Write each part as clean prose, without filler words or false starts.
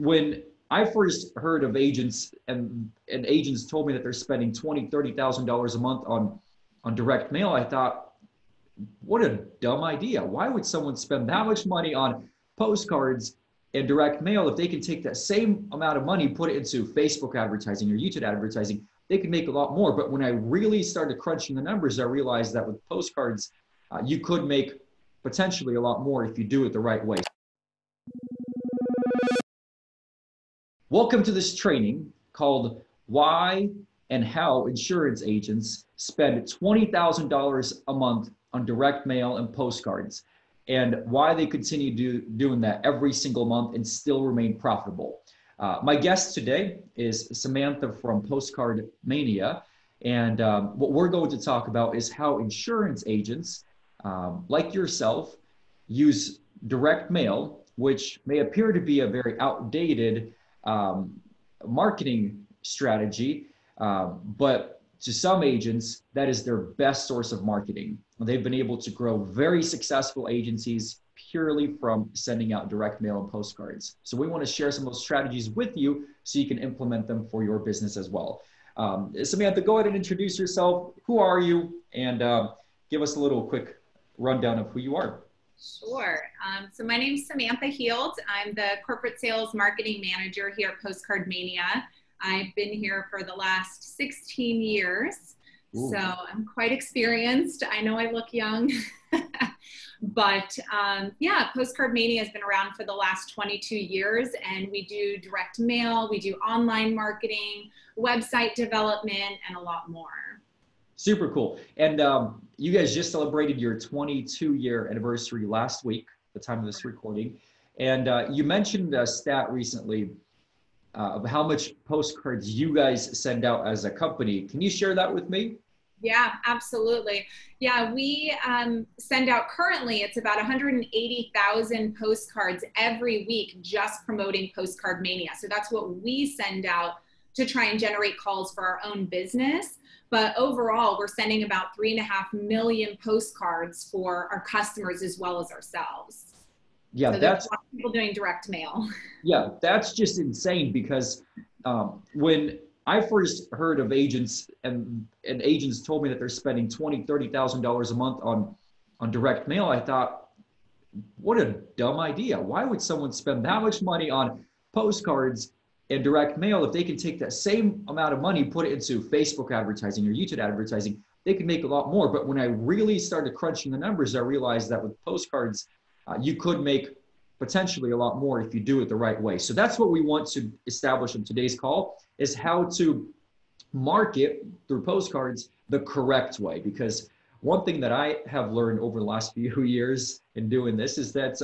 when I first heard of agents, and agents told me that they're spending $20,000, $30,000 a month on direct mail, I thought, what a dumb idea. Why would someone spend that much money on postcards and direct mail if they can take that same amount of money, put it into Facebook advertising or YouTube advertising? They can make a lot more. But when I really started crunching the numbers, I realized that with postcards, you could make potentially a lot more if you do it the right way. Welcome to this training called Why and How Insurance Agents Spend $20,000 a month on direct mail and postcards, and why they continue doing that every single month and still remain profitable. My guest today is Samantha from Postcard Mania, and what we're going to talk about is how insurance agents like yourself use direct mail, which may appear to be a very outdated marketing strategy, but to some agents, that is their best source of marketing. They've been able to grow very successful agencies purely from sending out direct mail and postcards. So we want to share some of those strategies with you so you can implement them for your business as well. Samantha, go ahead and introduce yourself. Who are you? And give us a little quick rundown of who you are. Sure. So my name's Samantha Heald. I'm the Corporate Sales Marketing Manager here at Postcard Mania. I've been here for the last 16 years. Ooh. So I'm quite experienced. I know I look young, but yeah, Postcard Mania has been around for the last 22 years, and we do direct mail, we do online marketing, website development, and a lot more. Super cool. And you guys just celebrated your 22-year anniversary last week, the time of this recording. And you mentioned a stat recently of how much postcards you guys send out as a company. Can you share that with me? Yeah, absolutely. Yeah, we send out currently, it's about 180,000 postcards every week just promoting Postcard Mania. So that's what we send out to try and generate calls for our own business. But overall, we're sending about 3.5 million postcards for our customers as well as ourselves. Yeah, so that's a lot of people doing direct mail. Yeah, that's just insane, because when I first heard of agents, and agents told me that they're spending $20,000, $30,000 a month on direct mail, I thought, what a dumb idea. Why would someone spend that much money on postcards and direct mail if they can take that same amount of money, put it into Facebook advertising or YouTube advertising? They can make a lot more. But when I really started crunching the numbers, I realized that with postcards, you could make potentially a lot more if you do it the right way. So that's what we want to establish in today's call, is how to market through postcards the correct way. Because one thing that I have learned over the last few years in doing this is that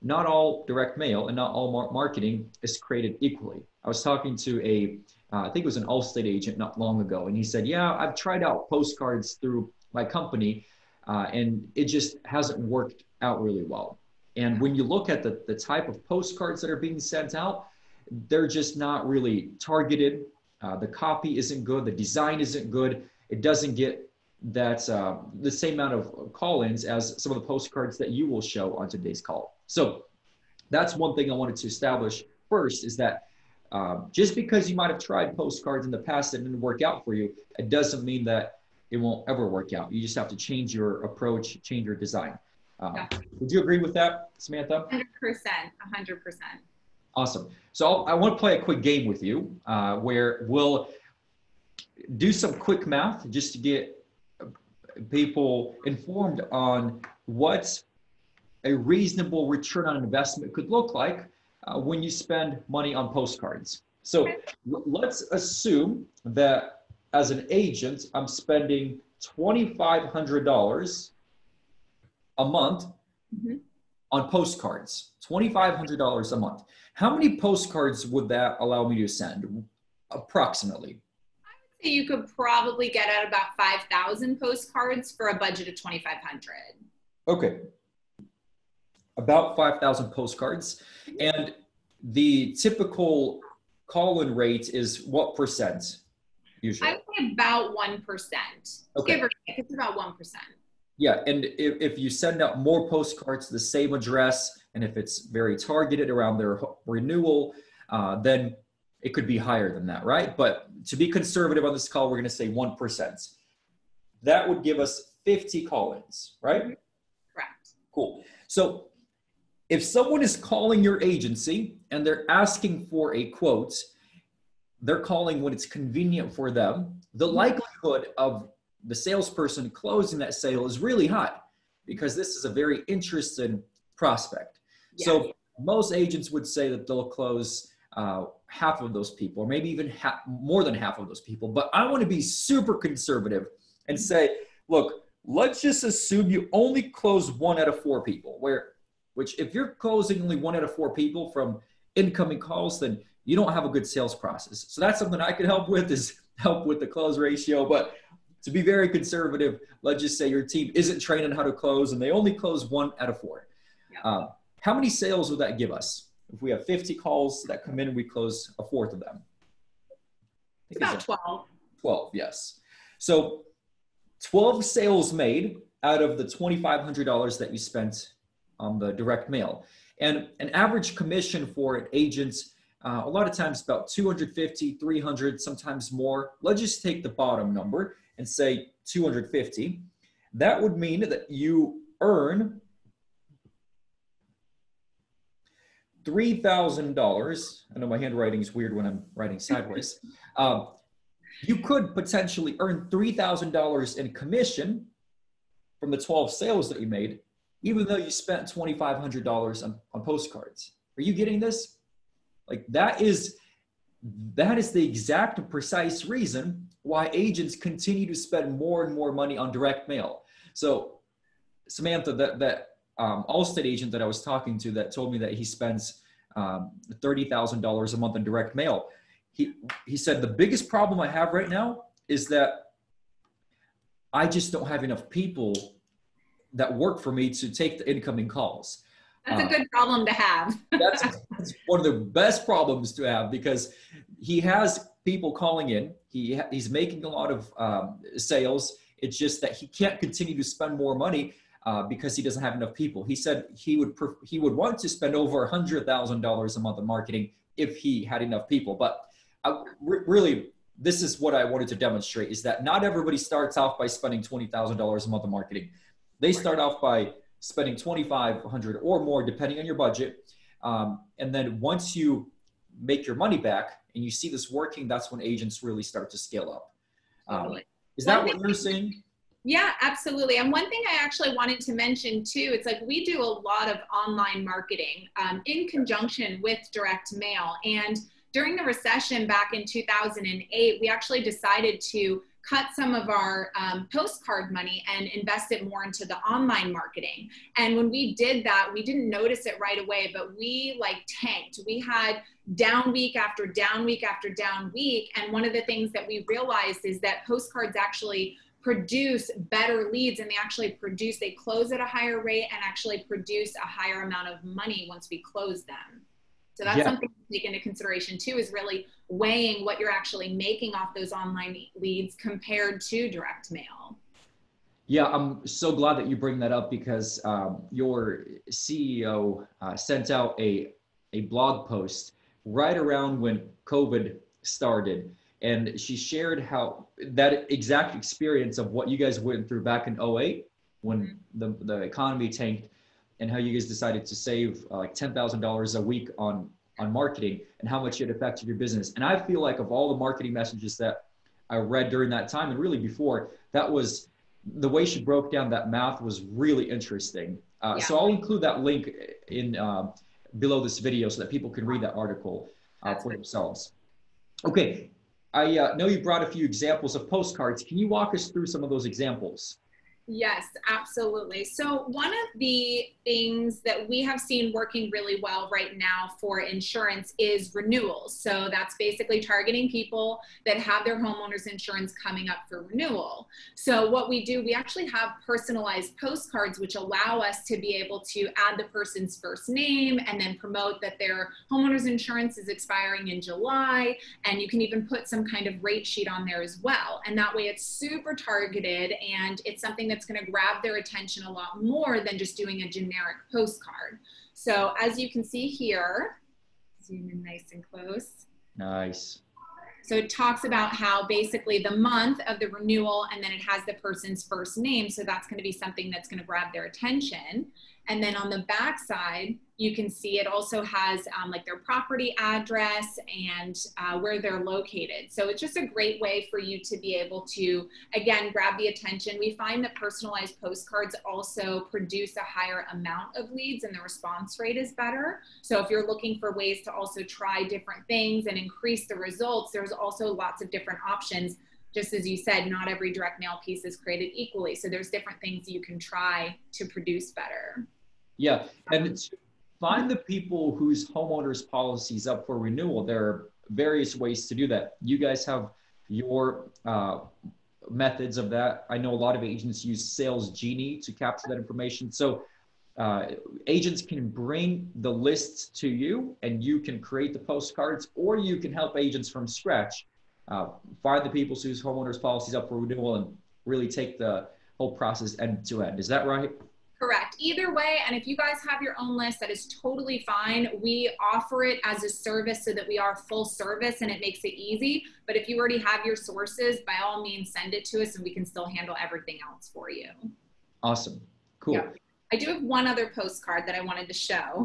not all direct mail and not all marketing is created equally. I was talking to a, I think it was an Allstate agent not long ago, and he said, yeah, I've tried out postcards through my company, and it just hasn't worked out really well. And when you look at the type of postcards that are being sent out, they're just not really targeted. The copy isn't good, the design isn't good. It doesn't get that the same amount of call-ins as some of the postcards that you will show on today's call. So that's one thing I wanted to establish first, is that just because you might have tried postcards in the past that didn't work out for you, it doesn't mean that it won't ever work out. You just have to change your approach, change your design. Would you agree with that, Samantha? 100%, 100%. Awesome. So I want to play a quick game with you where we'll do some quick math just to get people informed on what a reasonable return on investment could look like when you spend money on postcards. So let's assume that as an agent, I'm spending $2,500 a month on postcards, $2,500 a month. How many postcards would that allow me to send approximately? I would say you could probably get out about 5,000 postcards for a budget of $2,500. Okay. About 5,000 postcards. And the typical call-in rate is what percent usually? I would say about 1%. Okay. Give or take, it's about 1%. Yeah, and if you send out more postcards to the same address, and if it's very targeted around their renewal, then it could be higher than that, right? But to be conservative on this call, we're going to say 1%. That would give us 50 call-ins, right? Correct. Cool. So if someone is calling your agency and they're asking for a quote, they're calling when it's convenient for them, the likelihood of the salesperson closing that sale is really high because this is a very interested prospect. Yeah. So most agents would say that they'll close half of those people, or maybe even more than half of those people. But I want to be super conservative and say, look, let's just assume you only close 1 out of 4 people, which if you're closing only 1 out of 4 people from incoming calls, then you don't have a good sales process. So that's something I could help with, is help with the close ratio. But to be very conservative, let's just say your team isn't trained on how to close and they only close 1 out of 4. Yeah. How many sales would that give us? If we have 50 calls that come in and we close 1/4 of them. It's about 12. 12, yes. So 12 sales made out of the $2,500 that you spent on the direct mail. And an average commission for an agent, a lot of times about 250, 300, sometimes more. Let's just take the bottom number and say 250. That would mean that you earn $3,000. I know my handwriting is weird when I'm writing sideways. You could potentially earn $3,000 in commission from the 12 sales that you made, even though you spent $2,500 on postcards. Are you getting this? Like that is the exact and precise reason why agents continue to spend more and more money on direct mail. So Samantha, that Allstate agent that I was talking to that told me that he spends $30,000 a month on direct mail. He said, the biggest problem I have right now is that I just don't have enough people that work for me to take the incoming calls. That's a good problem to have. That's one of the best problems to have, because he has people calling in. He's making a lot of sales. It's just that he can't continue to spend more money because he doesn't have enough people. He said he would want to spend over $100,000 a month on marketing if he had enough people. But really, this is what I wanted to demonstrate, is that not everybody starts off by spending $20,000 a month on marketing. They start off by spending $2,500 or more, depending on your budget. And then once you make your money back and you see this working, that's when agents really start to scale up. Is that what you're saying? Yeah, absolutely. And one thing I actually wanted to mention too, it's like we do a lot of online marketing in conjunction with direct mail. And during the recession back in 2008, we actually decided to cut some of our postcard money and invest it more into the online marketing. And when we did that, we didn't notice it right away, but we like tanked. We had down week after down week after down week. And one of the things that we realized is that postcards actually produce better leads, and they close at a higher rate and actually produce a higher amount of money once we close them. So that's something to take into consideration too, is really weighing what you're actually making off those online leads compared to direct mail. Yeah, I'm so glad that you bring that up, because your CEO sent out a blog post right around when COVID started. And she shared how that exact experience of what you guys went through back in 2008 when the economy tanked, and how you guys decided to save like $10,000 a week on marketing, and how much it affected your business. And I feel like of all the marketing messages that I read during that time, and really before, that was the way she broke down that math was really interesting. So I'll include that link in below this video so that people can read that article for themselves. Okay. I know you brought a few examples of postcards. Can you walk us through some of those examples? Yes, absolutely. So one of the things that we have seen working really well right now for insurance is renewals. So that's basically targeting people that have their homeowners insurance coming up for renewal. So what we do, we actually have personalized postcards, which allow us to be able to add the person's first name and then promote that their homeowners insurance is expiring in July. And you can even put some kind of rate sheet on there as well. And that way it's super targeted, and it's something that's going to grab their attention a lot more than just doing a generic postcard. So as you can see here, Zoom in nice and close. Nice. So it talks about how basically the month of the renewal, and then it has the person's first name. So that's going to be something that's going to grab their attention. And then on the back side, you can see it also has like their property address and where they're located. So it's just a great way for you to be able to, again, grab the attention. We find that personalized postcards also produce a higher amount of leads and the response rate is better. So if you're looking for ways to also try different things and increase the results, there's also lots of different options. Just as you said, not every direct mail piece is created equally. So there's different things you can try to produce better. Yeah, and find the people whose homeowners policy is up for renewal. There are various ways to do that. You guys have your methods of that. I know a lot of agents use Sales Genie to capture that information. So agents can bring the lists to you and you can create the postcards, or you can help agents from scratch. Find the people whose homeowners policies up for renewal and really take the whole process end to end. Is that right? Correct. Either way, and if you guys have your own list, that is totally fine. We offer it as a service so that we are full service and it makes it easy. But if you already have your sources, by all means, send it to us and we can still handle everything else for you. Awesome. Cool. Yeah. I do have one other postcard that I wanted to show.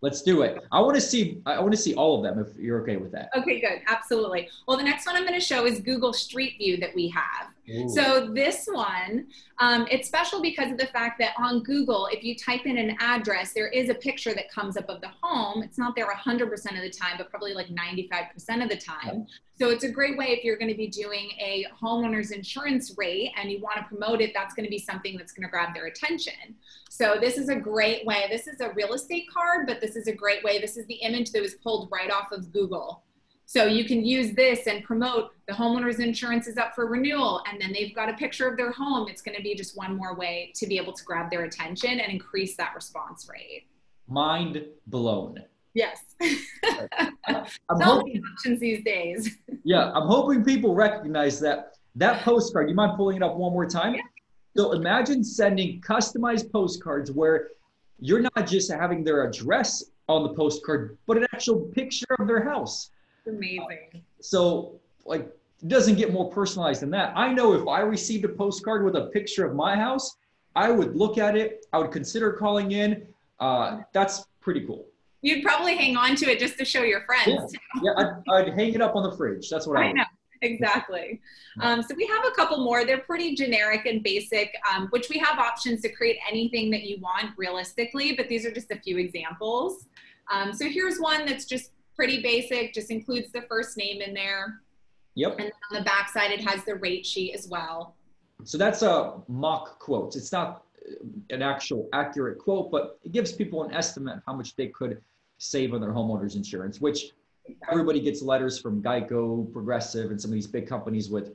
Let's do it. I want to see all of them if you're okay with that. Okay, good. Absolutely. Well, the next one I'm going to show is Google Street View that we have. Ooh. So this one, it's special because of the fact that on Google, if you type in an address, there is a picture that comes up of the home. It's not there 100% of the time, but probably like 95% of the time. So it's a great way if you're going to be doing a homeowner's insurance rate and you want to promote it, that's going to be something that's going to grab their attention. So this is a great way. This is a real estate card, but this is a great way. This is the image that was pulled right off of Google. So you can use this and promote the homeowner's insurance is up for renewal, and then they've got a picture of their home. It's going to be just one more way to be able to grab their attention and increase that response rate. Mind blown. Yes. I'm hoping options these days. Yeah, I'm hoping people recognize that postcard. You mind pulling it up one more time? Yeah. So imagine sending customized postcards where you're not just having their address on the postcard, but an actual picture of their house. Amazing. So like, it doesn't get more personalized than that. I know if I received a postcard with a picture of my house, I would look at it. I would consider calling in. That's pretty cool. You'd probably hang on to it just to show your friends. Yeah, I'd hang it up on the fridge. That's what I would. Know. Exactly. So we have a couple more. They're pretty generic and basic, which we have options to create anything that you want realistically, but these are just a few examples. So here's one that's just pretty basic, just includes the first name in there. Yep. And on the back side, it has the rate sheet as well. So that's a mock quote. It's not an actual accurate quote, but it gives people an estimate of how much they could save on their homeowner's insurance, which everybody gets letters from Geico, Progressive, and some of these big companies with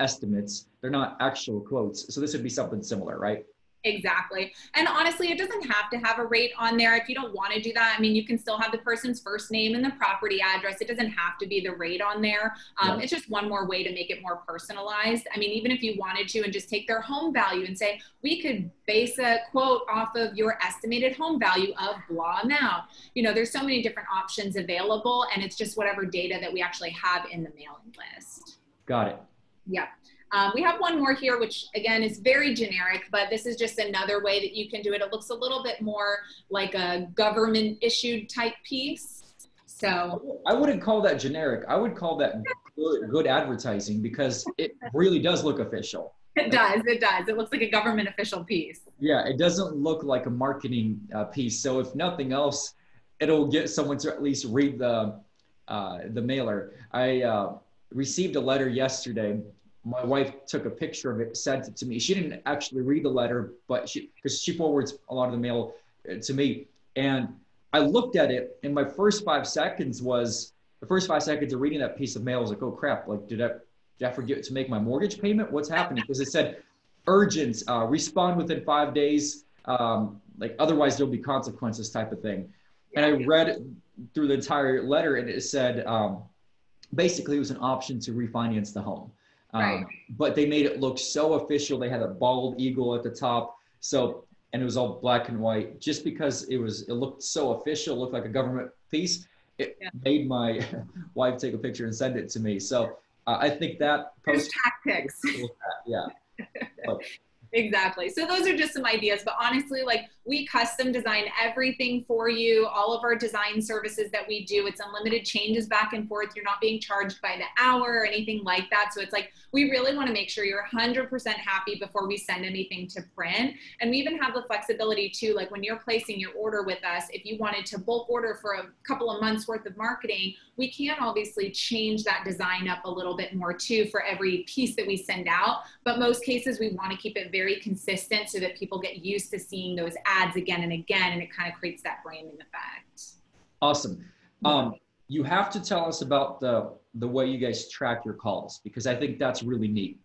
estimates. They're not actual quotes. So this would be something similar, right? Exactly. And honestly, it doesn't have to have a rate on there. If you don't want to do that, I mean, you can still have the person's first name and the property address. It doesn't have to be the rate on there. It's just one more way to make it more personalized. I mean, even if you wanted to and just take their home value and say, we could base a quote off of your estimated home value of blah amount. You know, there's so many different options available, and it's just whatever data that we actually have in the mailing list. Got it. Yeah. We have one more here, which again is very generic, but this is just another way that you can do it. It looks a little bit more like a government issued type piece. So I wouldn't call that generic. I would call that good advertising, because it really does look official. It does. It does. It looks like a government official piece. Yeah. It doesn't look like a marketing piece. So if nothing else, it'll get someone to at least read the mailer. I received a letter yesterday. My wife took a picture of it, sent it to me. She didn't actually read the letter, but because she forwards a lot of the mail to me. And I looked at it, and my first 5 seconds was, the first 5 seconds of reading that piece of mail, I was like, oh crap, like, did I forget to make my mortgage payment? What's happening? Because it said, urgent, respond within 5 days, like otherwise there'll be consequences type of thing. And I read through the entire letter, and it said, basically it was an option to refinance the home. Right. But they made it look so official. They had a bald eagle at the top. So, and it was all black and white, just because it looked so official, looked like a government piece. it made my wife take a picture and send it to me. So I think that tactics. Yeah. Exactly. So those are just some ideas, but honestly, like, we custom design everything for you, all of our design services that we do. It's unlimited changes back and forth. You're not being charged by the hour or anything like that. So it's like, we really want to make sure you're 100% happy before we send anything to print. And we even have the flexibility too, like when you're placing your order with us, if you wanted to bulk order for a couple of months worth of marketing, we can obviously change that design up a little bit more too for every piece that we send out. But most cases we want to keep it very consistent so that people get used to seeing those ads again and again, and it kind of creates that branding effect. Awesome. You have to tell us about the way you guys track your calls, because I think that's really neat.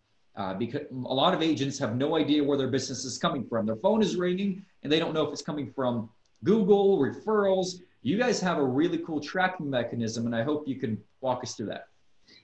Because a lot of agents have no idea where their business is coming from. Their phone is ringing and they don't know if it's coming from Google, referrals. You guys have a really cool tracking mechanism, and I hope you can walk us through that.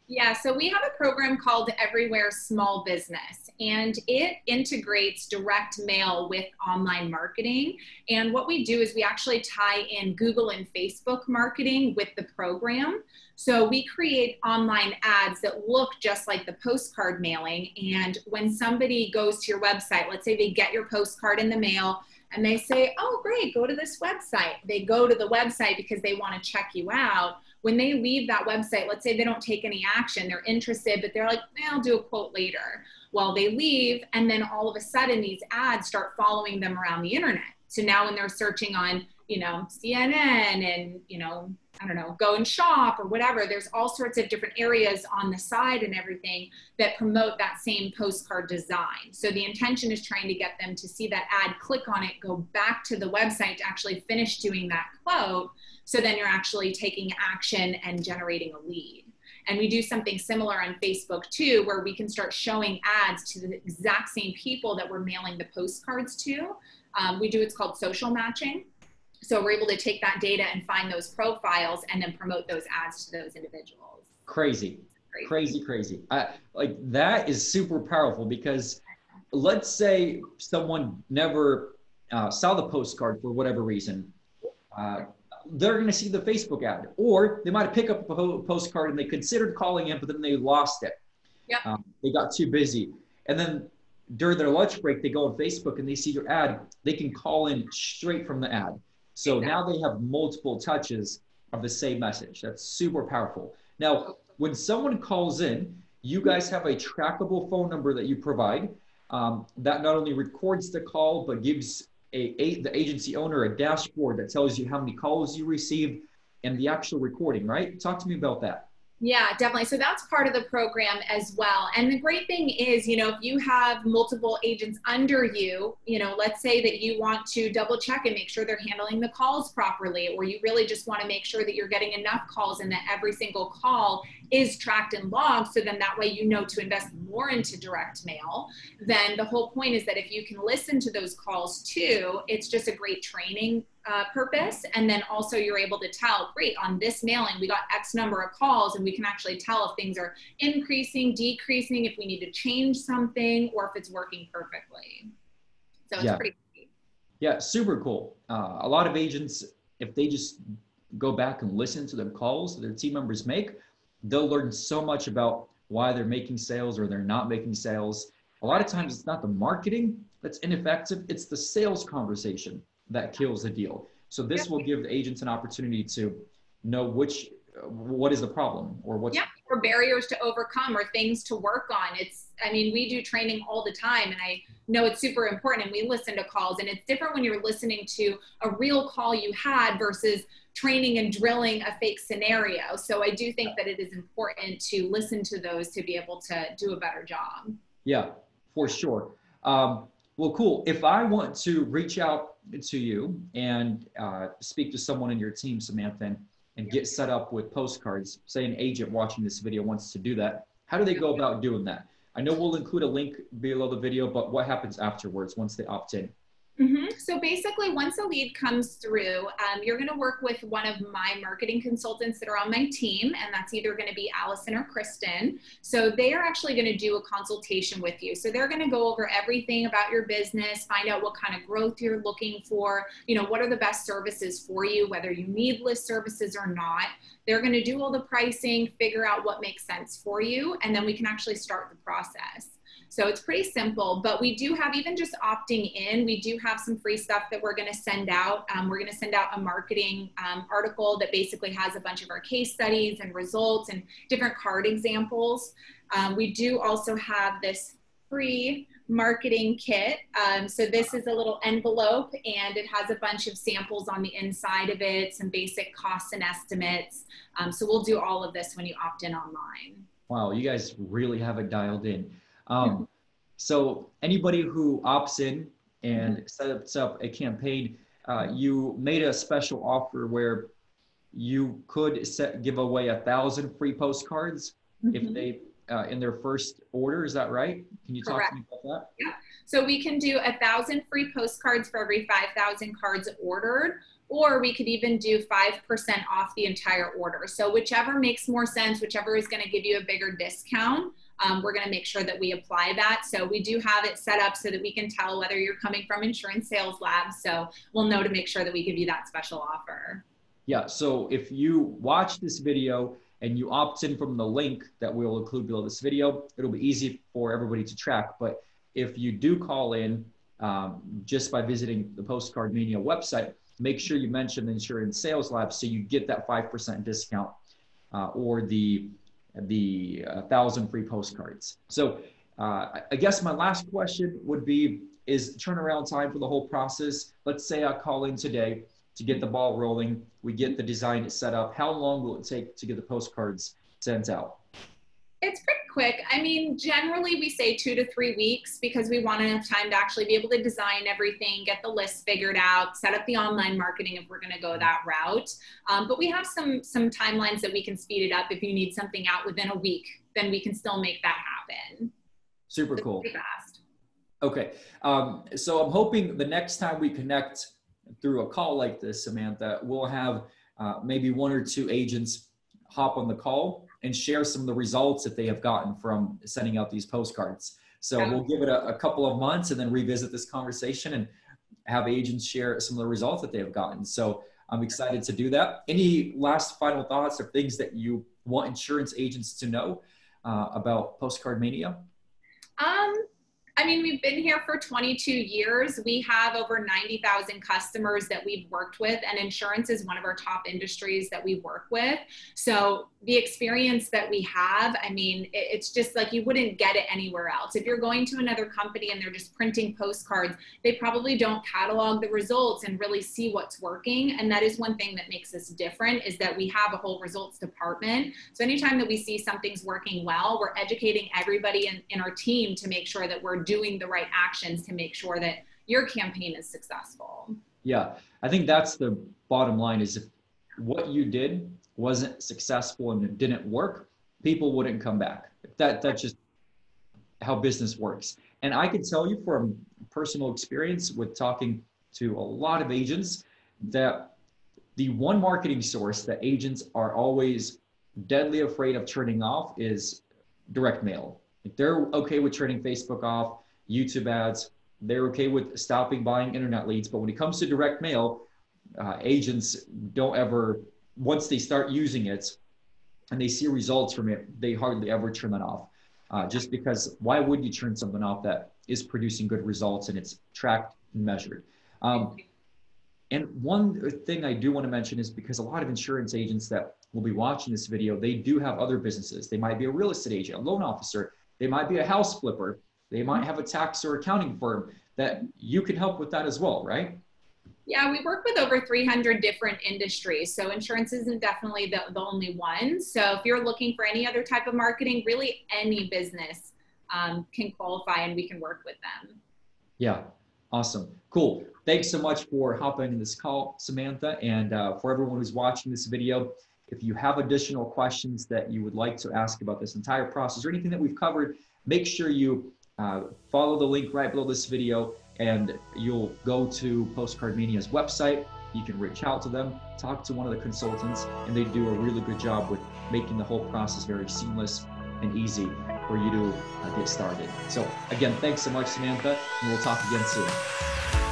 Yeah, so we have a program called Everywhere Small Business, and it integrates direct mail with online marketing. And what we do is we actually tie in Google and Facebook marketing with the program. So we create online ads that look just like the postcard mailing. And when somebody goes to your website, let's say they get your postcard in the mail, and they say, oh, great, go to this website. They go to the website because they want to check you out. When they leave that website, let's say they don't take any action, they're interested, but they're like, eh, I'll do a quote later. Well, they leave, and then all of a sudden these ads start following them around the internet. So now when they're searching on, you know, CNN and, you know, I don't know, go and shop or whatever, there's all sorts of different areas on the side and everything that promote that same postcard design. So the intention is trying to get them to see that ad, click on it, go back to the website to actually finish doing that quote. So then you're actually taking action and generating a lead. And we do something similar on Facebook too, where we can start showing ads to the exact same people that we're mailing the postcards to. We do, it's called social matching. So we're able to take that data and find those profiles and then promote those ads to those individuals. Crazy, crazy, crazy, crazy. Like, that is super powerful, because let's say someone never saw the postcard for whatever reason. They're going to see the Facebook ad, or they might pick up a postcard and they considered calling in, but then they lost it. Yeah. They got too busy. And then during their lunch break, they go on Facebook and they see your ad. They can call in straight from the ad. So now they have multiple touches of the same message. That's super powerful. Now, when someone calls in, you guys have a trackable phone number that you provide that not only records the call, but gives the agency owner a dashboard that tells you how many calls you received and the actual recording, right? Talk to me about that. Yeah, definitely. So that's part of the program as well. And the great thing is, you know, if you have multiple agents under you, you know, let's say that you want to double check and make sure they're handling the calls properly, or you really just want to make sure that you're getting enough calls and that every single call is tracked and logged. So then that way, you know, to invest more into direct mail. Then the whole point is that if you can listen to those calls too, it's just a great training purpose. And then also you're able to tell, great, on this mailing, we got X number of calls, and we can actually tell if things are increasing, decreasing, if we need to change something, or if it's working perfectly. So it's pretty cool. Yeah, super cool. A lot of agents, if they just go back and listen to the calls that their team members make, they'll learn so much about why they're making sales or they're not making sales. A lot of times it's not the marketing that's ineffective, it's the sales conversation that kills the deal. So this will give the agents an opportunity to know which, what is the problem, or what's or barriers to overcome, or things to work on. It's, I mean, we do training all the time, and I know it's super important, and we listen to calls, and it's different when you're listening to a real call you had versus training and drilling a fake scenario. So I do think that it is important to listen to those to be able to do a better job. Yeah, for sure. Well, cool. If I want to reach out to you and speak to someone in your team, Samantha, and get set up with postcards, say an agent watching this video wants to do that, how do they go about doing that? I know we'll include a link below the video, but what happens afterwards once they opt in? Mm-hmm. So basically, once a lead comes through, you're going to work with one of my marketing consultants that are on my team, and that's either going to be Allison or Kristen. So they are actually going to do a consultation with you. So they're going to go over everything about your business, find out what kind of growth you're looking for, you know, what are the best services for you, whether you need list services or not. They're going to do all the pricing, figure out what makes sense for you, and then we can actually start the process. So it's pretty simple, but we do have, even just opting in, we do have some free stuff that we're going to send out. We're going to send out a marketing article that basically has a bunch of our case studies and results and different card examples. We do also have this free marketing kit. So this is a little envelope, and it has a bunch of samples on the inside of it, some basic costs and estimates. So we'll do all of this when you opt in online. Wow, you guys really have it dialed in. So anybody who opts in and sets up a campaign, you made a special offer where you could give away 1,000 free postcards if they in their first order. Is that right? Can you Correct. Talk to me about that? Yeah. So we can do 1,000 free postcards for every 5,000 cards ordered, or we could even do 5% off the entire order. So whichever makes more sense, whichever is going to give you a bigger discount. We're going to make sure that we apply that. So we do have it set up so that we can tell whether you're coming from Insurance Sales Lab. So we'll know to make sure that we give you that special offer. Yeah. So if you watch this video and you opt in from the link that we'll include below this video, it'll be easy for everybody to track. But if you do call in just by visiting the Postcard Mania website, make sure you mention the Insurance Sales Lab so you get that 5% discount or the 1,000 free postcards. So I guess my last question would be, is turnaround time for the whole process? Let's say I call in today to get the ball rolling. We get the design set up. How long will it take to get the postcards sent out? It's pretty quick. I mean, generally we say 2 to 3 weeks because we want enough time to actually be able to design everything, get the list figured out, set up the online marketing if we're going to go that route. But we have some timelines that we can speed it up. If you need something out within a week, then we can still make that happen. Super cool. Pretty fast. Okay. So I'm hoping the next time we connect through a call like this, Samantha, we'll have maybe 1 or 2 agents hop on the call and share some of the results that they have gotten from sending out these postcards. So we'll give it a couple of months and then revisit this conversation and have agents share some of the results that they have gotten. So I'm excited to do that. Any last final thoughts or things that you want insurance agents to know about Postcard Mania? I mean, we've been here for 22 years. We have over 90,000 customers that we've worked with, and insurance is one of our top industries that we work with. So the experience that we have, I mean, it's just like you wouldn't get it anywhere else. If you're going to another company and they're just printing postcards, they probably don't catalog the results and really see what's working. And that is one thing that makes us different, is that we have a whole results department. So anytime that we see something's working well, we're educating everybody in our team to make sure that we're doing the right actions to make sure that your campaign is successful. Yeah, I think that's the bottom line, is if what you did wasn't successful and it didn't work, people wouldn't come back. That's just how business works. And I can tell you from personal experience with talking to a lot of agents that the one marketing source that agents are always deadly afraid of turning off is direct mail. Like, they're okay with turning Facebook off, YouTube ads. They're okay with stopping buying internet leads. But when it comes to direct mail, agents don't ever, once they start using it and they see results from it, they hardly ever turn that off. Just because, why would you turn something off that is producing good results and it's tracked and measured? And one thing I do want to mention is, because a lot of insurance agents that will be watching this video, they do have other businesses. They might be a real estate agent, a loan officer. They might be a house flipper. They might have a tax or accounting firm that you can help with that as well, right? Yeah, we work with over 300 different industries. So insurance isn't definitely the only one. So if you're looking for any other type of marketing, really any business can qualify and we can work with them. Yeah, awesome. Cool. Thanks so much for hopping in this call, Samantha. And for everyone who's watching this video, if you have additional questions that you would like to ask about this entire process or anything that we've covered, make sure you follow the link right below this video and you'll go to Postcard Mania's website. You can reach out to them, talk to one of the consultants, and they do a really good job with making the whole process very seamless and easy for you to get started. So again, thanks so much, Samantha, and we'll talk again soon.